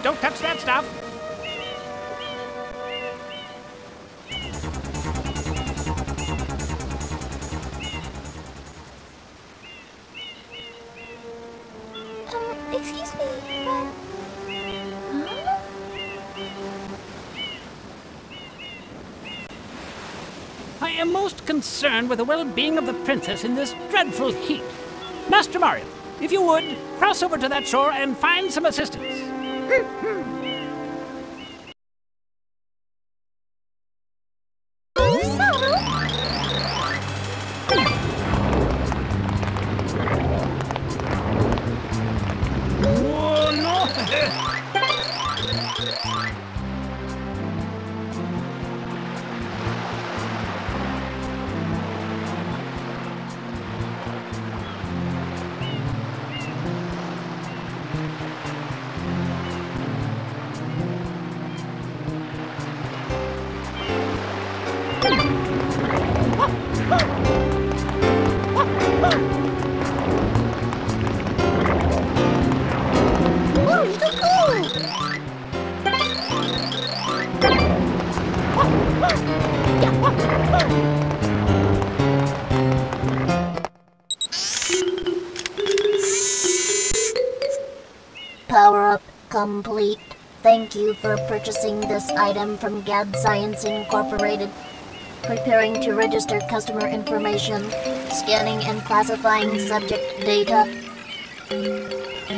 Don't touch that stuff! Excuse me, but... Huh? I am most concerned with the well-being of the princess in this dreadful heat. Master Mario, if you would, cross over to that shore and find some assistance. Complete. Thank you for purchasing this item from GAD Science Incorporated. Preparing to register customer information. Scanning and classifying subject data.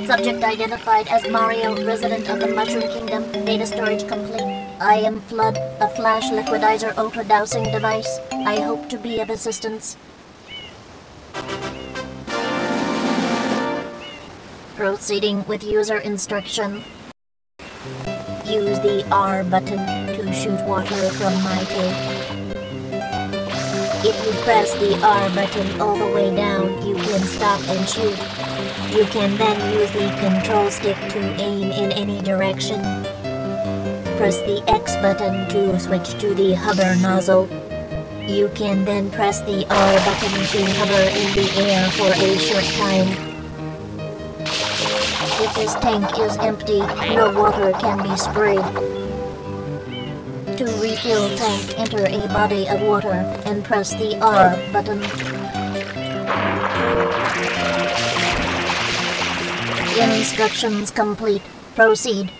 Subject identified as Mario, resident of the Mushroom Kingdom. Data storage complete. I am Flood, a flash liquidizer ultra-dowsing device. I hope to be of assistance. Proceeding with user instruction. Use the R button to shoot water from my tank. If you press the R button all the way down, you can stop and shoot. You can then use the control stick to aim in any direction. Press the X button to switch to the hover nozzle. You can then press the R button to hover in the air for a short time. If this tank is empty, no water can be sprayed. To refill tank, enter a body of water and press the R button. Instructions complete. Proceed.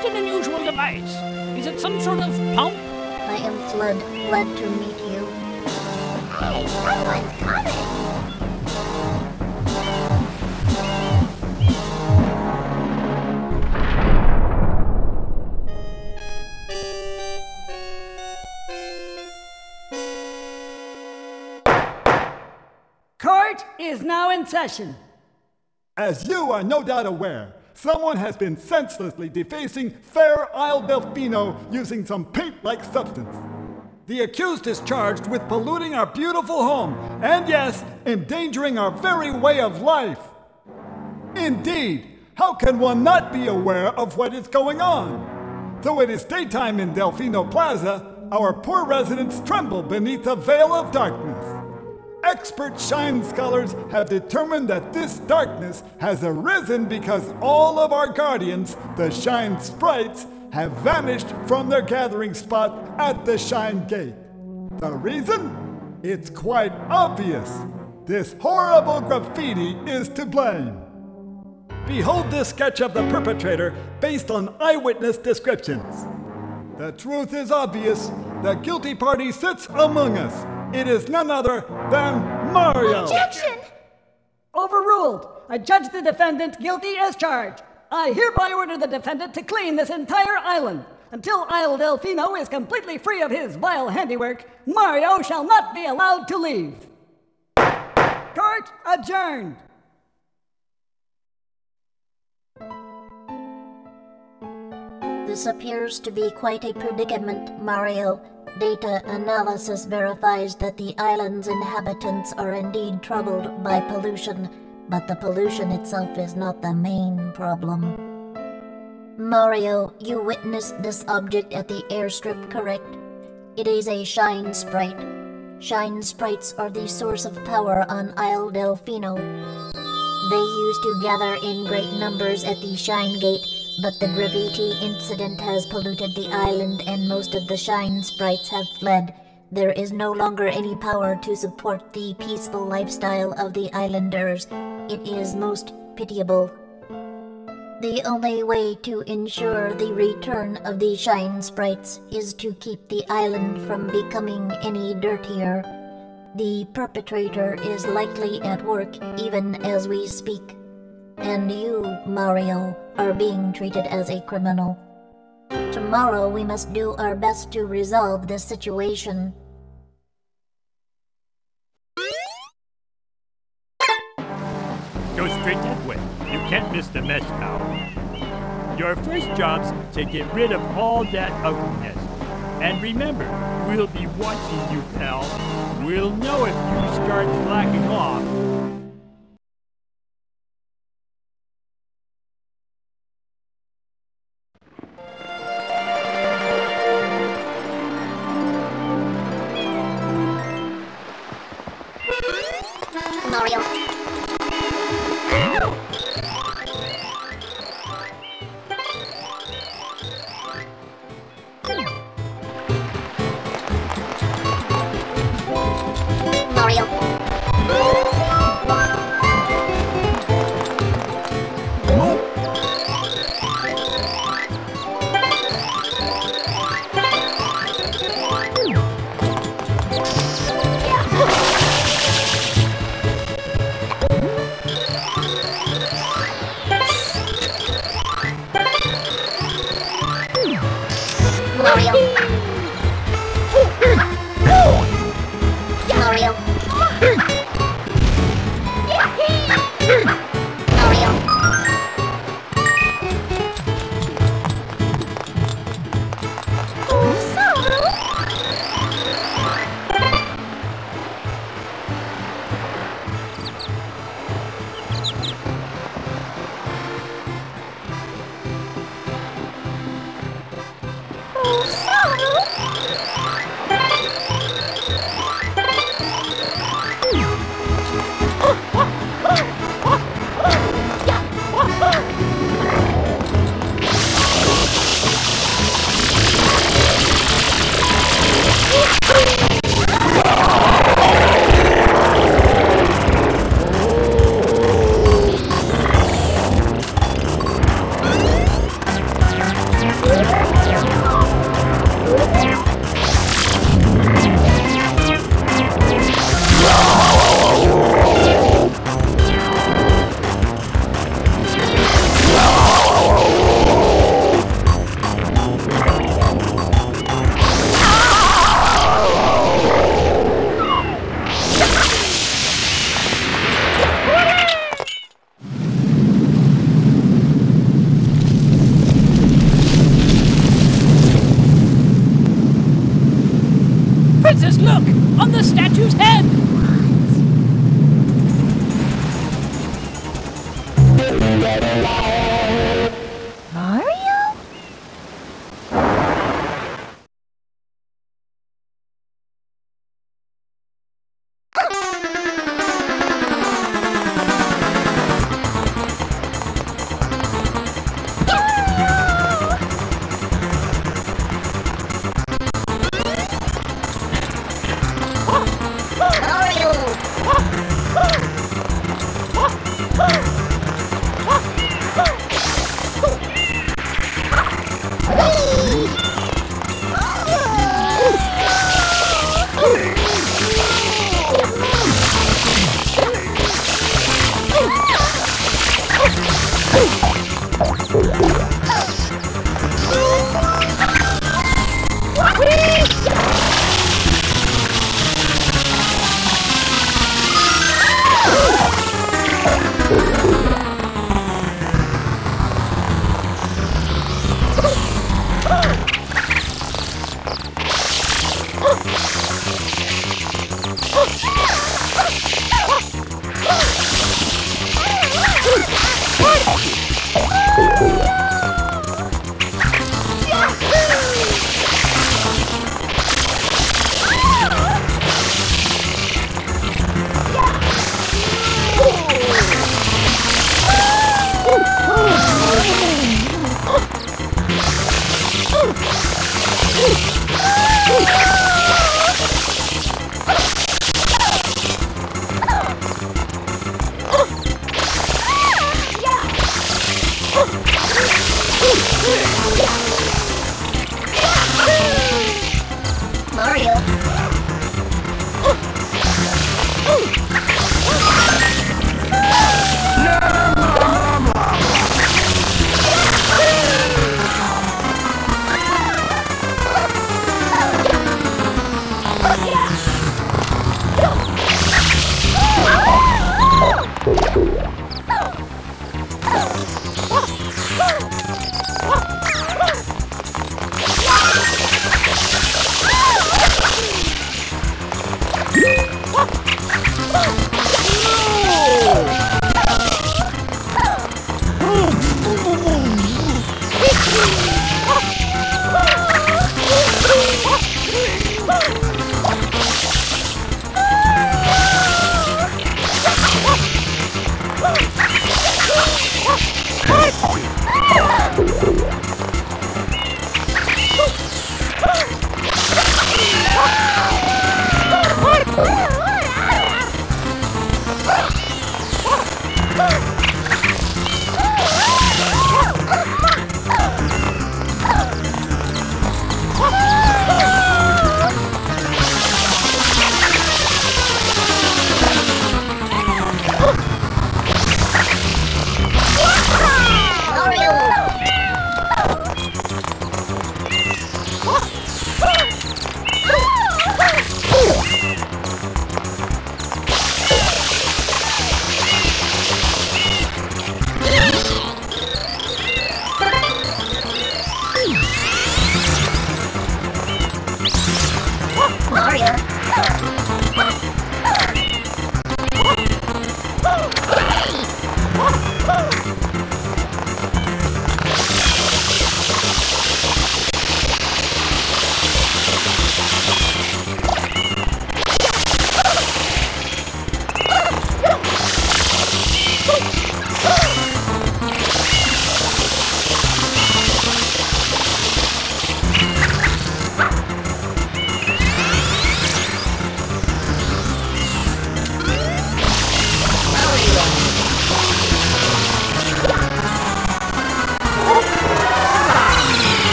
An unusual device. Is it some sort of pump? I am Flood, glad to meet you. Hey, someone's coming! Court is now in session. As you are no doubt aware, someone has been senselessly defacing Fair Isle Delfino using some paint-like substance. The accused is charged with polluting our beautiful home and, yes, endangering our very way of life. Indeed, how can one not be aware of what is going on? Though it is daytime in Delfino Plaza, our poor residents tremble beneath a veil of darkness. Expert Shine scholars have determined that this darkness has arisen because all of our guardians, the Shine Sprites, have vanished from their gathering spot at the Shine Gate. The reason? It's quite obvious. This horrible graffiti is to blame. Behold this sketch of the perpetrator based on eyewitness descriptions. The truth is obvious. The guilty party sits among us. It is none other than Mario! Objection! Overruled. I judge the defendant guilty as charged. I hereby order the defendant to clean this entire island. Until Isle Delfino is completely free of his vile handiwork, Mario shall not be allowed to leave. Court adjourned. This appears to be quite a predicament, Mario. Data analysis verifies that the island's inhabitants are indeed troubled by pollution, but the pollution itself is not the main problem. Mario, you witnessed this object at the airstrip, correct? It is a Shine Sprite. Shine Sprites are the source of power on Isle Delfino. They used to gather in great numbers at the Shine Gate, but the Gravity Incident has polluted the island and most of the Shine Sprites have fled. There is no longer any power to support the peaceful lifestyle of the islanders. It is most pitiable. The only way to ensure the return of the Shine Sprites is to keep the island from becoming any dirtier. The perpetrator is likely at work even as we speak. And you, Mario, are being treated as a criminal. Tomorrow we must do our best to resolve this situation. Go straight that way. You can't miss the mess now. Your first job's to get rid of all that ugliness. And remember, we'll be watching you, pal. We'll know if you start slacking off. Oh, sorry. on the statue's head! Mario? How are you?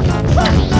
What?